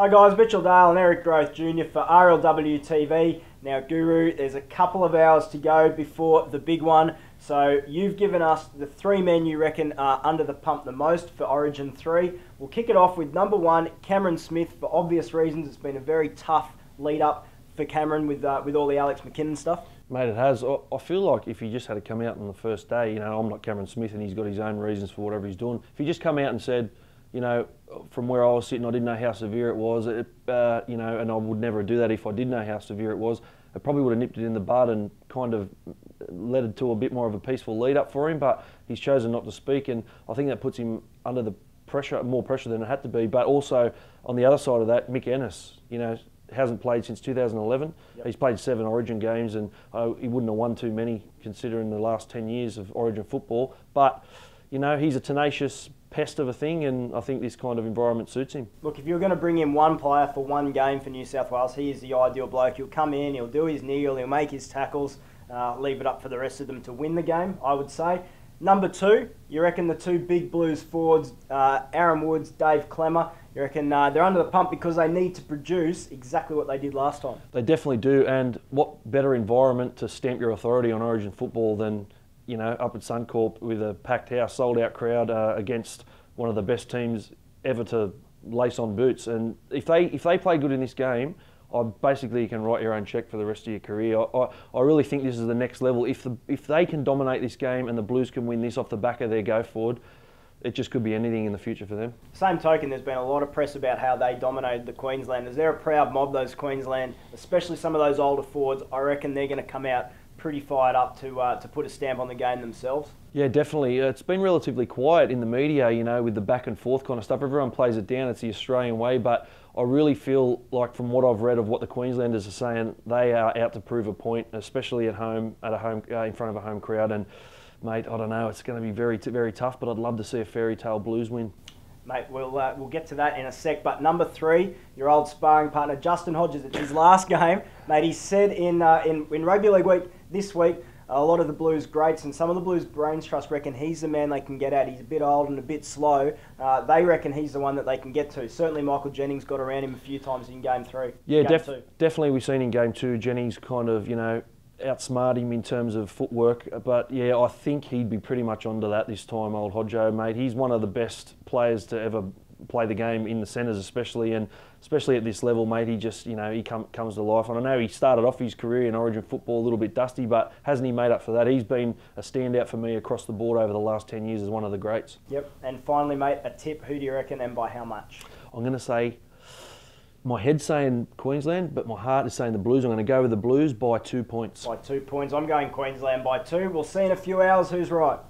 Hi guys, Mitchell Dale and Eric Groth, Jr. for RLW TV. Now Guru, there's a couple of hours to go before the big one, so you've given us the three men you reckon are under the pump the most for Origin 3. We'll kick it off with number one, Cameron Smith. For obvious reasons, it's been a very tough lead up for Cameron with all the Alex McKinnon stuff. Mate, it has. I feel like if he just had to come out on the first day, you know, I'm not Cameron Smith and he's got his own reasons for whatever he's doing. If he just come out and said, you know, from where I was sitting, I didn't know how severe it was, you know, and I would never do that if I did know how severe it was, I probably would have nipped it in the bud and kind of led it to a bit more of a peaceful lead up for him, but he's chosen not to speak, and I think that puts him under the pressure, more pressure than it had to be. But also on the other side of that, Mick Ennis, you know, hasn't played since 2011. Yep. He's played 7 Origin games, and he wouldn't have won too many considering the last 10 years of Origin football. But, you know, he's a tenacious pest of a thing, and I think this kind of environment suits him. Look, if you're going to bring in one player for one game for New South Wales, he is the ideal bloke. He'll come in, he'll do his kneel, he'll make his tackles, leave it up for the rest of them to win the game, I would say. Number two, you reckon the two big Blues forwards, Aaron Woods, Dave Klemmer, you reckon they're under the pump because they need to produce exactly what they did last time? They definitely do, and what better environment to stamp your authority on Origin football than, you know, up at Suncorp with a packed house, sold-out crowd against one of the best teams ever to lace on boots. And if they play good in this game, basically you can write your own cheque for the rest of your career. I really think this is the next level. If they can dominate this game and the Blues can win this off the back of their go forward, it just could be anything in the future for them. Same token, there's been a lot of press about how they dominated the Queenslanders. They're a proud mob, those Queensland, especially some of those older forwards. I reckon they're going to come out pretty fired up to put a stamp on the game themselves. Yeah, definitely. It's been relatively quiet in the media, you know, with the back and forth kind of stuff. Everyone plays it down. It's the Australian way, but I really feel like from what I've read of what the Queenslanders are saying, they are out to prove a point, especially at home, in front of a home crowd. And mate, I don't know. It's going to be very, very tough, but I'd love to see a fairy tale Blues win. Mate, we'll get to that in a sec, but number three, your old sparring partner, Justin Hodges, it's his last game. Mate, he said in Rugby League Week this week, a lot of the Blues greats and some of the Blues brains trust reckon he's the man they can get at. He's a bit old and a bit slow. They reckon he's the one that they can get to. Certainly Michael Jennings got around him a few times in Game 3. Yeah, definitely we've seen in Game 2, Jennings kind of, you know, outsmart him in terms of footwork, but yeah, I think he'd be pretty much onto that this time, old Hodjo, mate. He's one of the best players to ever play the game in the centres, especially at this level, mate. He just, you know, he comes to life. And I know he started off his career in Origin football a little bit dusty, but hasn't he made up for that? He's been a standout for me across the board over the last 10 years as one of the greats. Yep. And finally, mate, a tip. Who do you reckon and by how much? I'm going to say, my head's saying Queensland, but my heart is saying the Blues. I'm going to go with the Blues by 2 points. By 2 points. I'm going Queensland by 2. We'll see in a few hours who's right.